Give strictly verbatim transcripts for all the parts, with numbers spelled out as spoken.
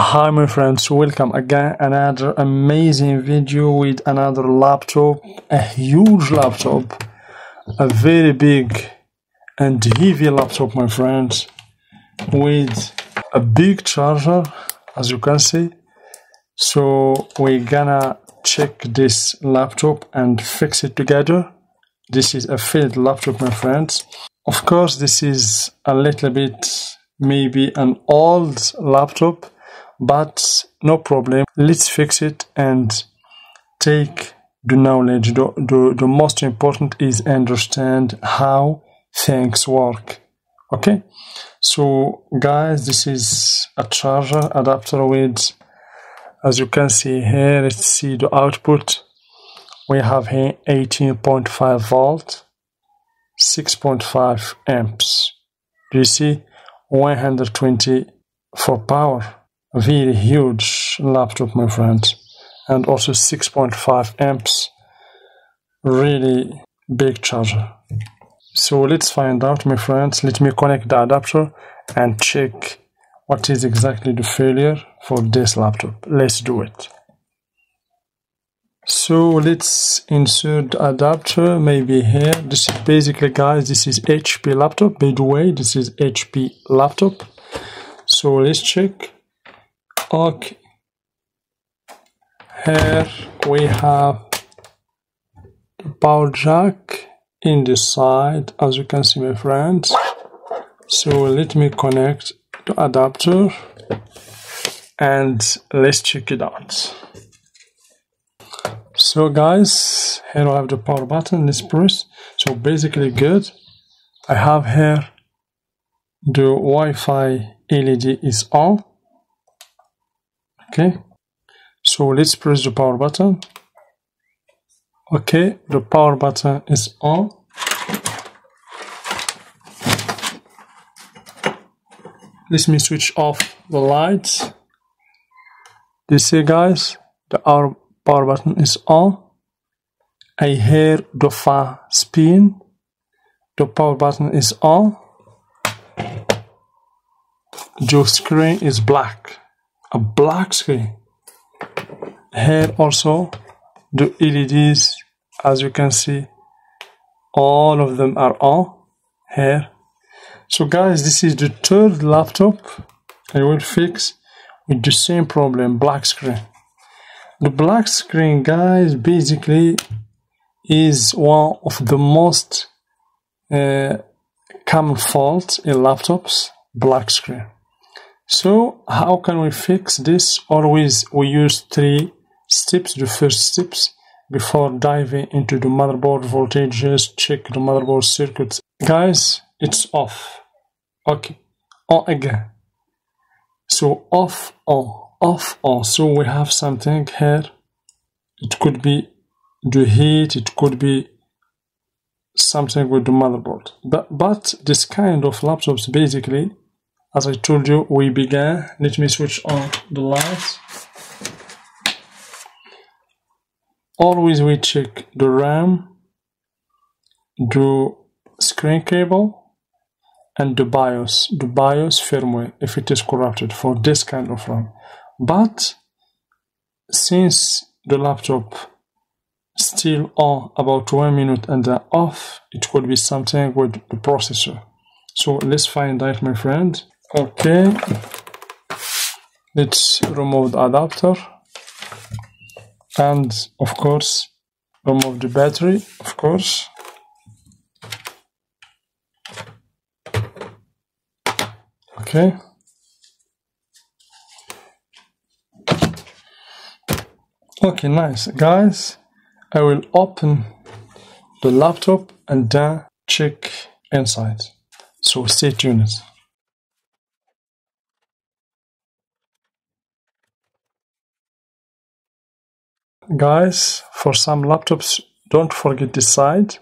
Hi my friends, welcome again, another amazing video with another laptop, a huge laptop, a very big and heavy laptop my friends, with a big charger as you can see. So we're gonna check this laptop and fix it together. This is a failed laptop my friends. Of course this is a little bit maybe an old laptop, but no problem, let's fix it and take the knowledge. The, the, the most important is understand how things work. Okay, so guys, this is a charger adapter with, as you can see here, let's see the output. We have here eighteen point five volt, six point five amps, do you see, one hundred twenty for power. Very huge laptop my friends, and also six point five amps, really big charger. So let's find out my friends, let me connect the adapter and check what is exactly the failure for this laptop. Let's do it. So let's insert the adapter maybe here. This is basically, guys, this is H P laptop, by the way, this is H P laptop. So let's check. Okay, here we have the power jack in the side, as you can see my friends. So let me connect the adapter and let's check it out. So guys, here I have the power button, let's press. So basically good. I have here the Wi-Fi L E D is on. Okay, so let's press the power button. Okay, the power button is on. Let me switch off the lights. You see guys, the power button is on. I hear the fan spin. The power button is on. The screen is black. A black screen. Here also the L E Ds, as you can see, all of them are on here. So guys, this is the third laptop I will fix with the same problem, black screen. The black screen, guys, basically is one of the most uh, common faults in laptops, black screen. So how can we fix this? Always we use three steps. The first steps before diving into the motherboard voltages, check the motherboard circuits. Guys, it's off. Okay, on again. So off, on, off, on. So we have something here. It could be the heat, it could be something with the motherboard. But, but this kind of laptops basically, as I told you, we began. Let me switch on the lights. Always we check the RAM, the screen cable, and the BIOS. The BIOS firmware, if it is corrupted for this kind of RAM. But since the laptop still on about one minute and then off, it could be something with the processor. So let's find out my friend. Okay, let's remove the adapter and of course remove the battery, of course. Okay, okay, nice guys. I will open the laptop and then check inside, so stay tuned. Guys, for some laptops, don't forget this side.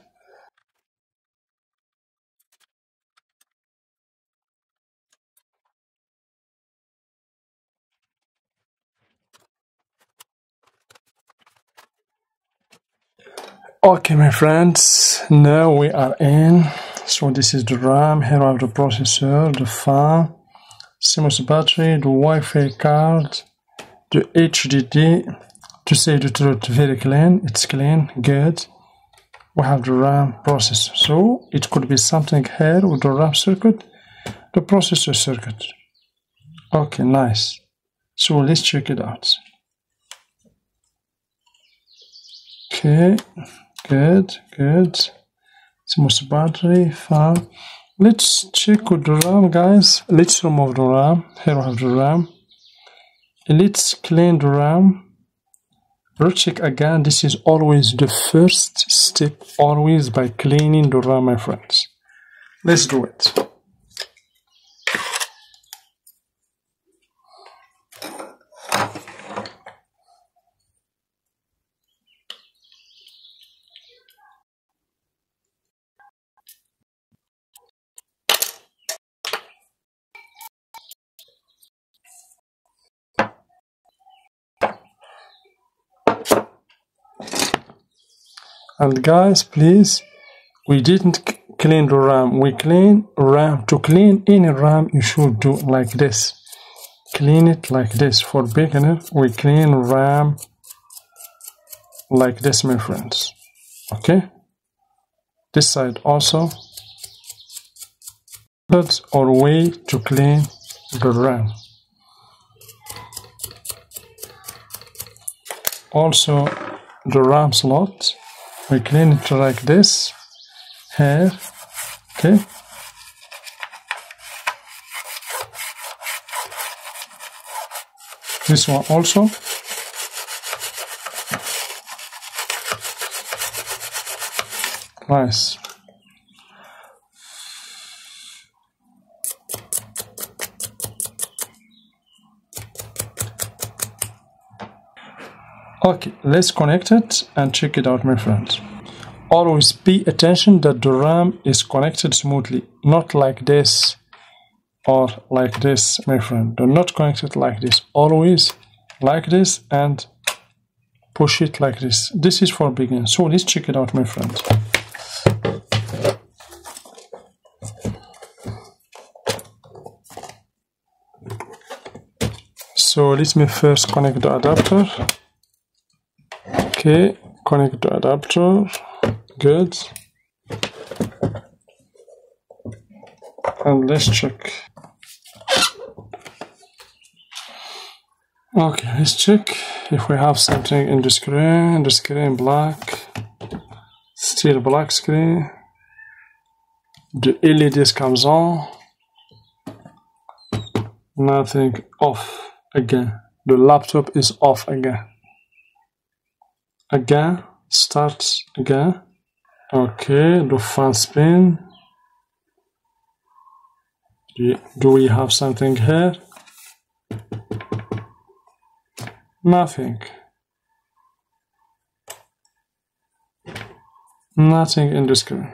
Okay, my friends, now we are in. So this is the RAM, here I have the processor, the fan, C M O S battery, the Wi-Fi card, the H D D. To say the truth, very clean, it's clean, good. We have the RAM processor, so it could be something here with the RAM circuit, the processor circuit. Okay, nice. So let's check it out. Okay, good, good. C M O S battery, fan. Let's check with the RAM, guys. Let's remove the RAM. Here we have the RAM. Let's clean the RAM. Recheck again. This is always the first step, always by cleaning the RAM, my friends. Let's do it. And guys, please, we didn't clean the RAM. We clean RAM. To clean any RAM, you should do like this. Clean it like this. For beginner, we clean RAM like this, my friends. Okay? This side also. That's our way to clean the RAM. Also, the RAM slot. We clean it like this, here, okay. This one also. Nice. Okay, let's connect it and check it out, my friends. Always pay attention that the RAM is connected smoothly, not like this or like this, my friend. Do not connect it like this. Always like this and push it like this. This is for beginners. So let's check it out, my friends. So let me first connect the adapter. Okay, connect the adapter, good, and let's check. Okay, let's check if we have something in the screen. The screen black, still black screen, the L E Ds comes on, nothing, off again, the laptop is off again. Again, start again. Okay, the fan spin. Do we have something here? Nothing. Nothing in the screen.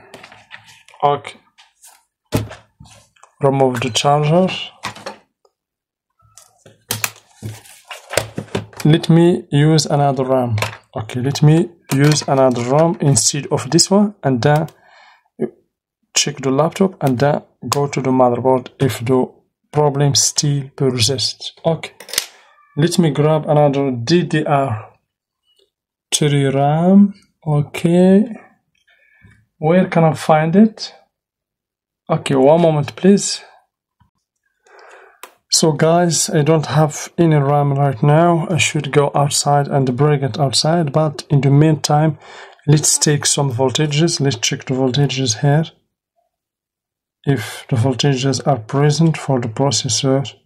Okay. Remove the charger. Let me use another RAM. Okay, let me use another RAM instead of this one, and then check the laptop and then go to the motherboard if the problem still persists. Okay, let me grab another D D R three RAM. Okay, where can I find it? Okay, one moment please. So guys, I don't have any RAM right now. I should go outside and bring it outside, but in the meantime, let's take some voltages. Let's check the voltages here. If the voltages are present for the processor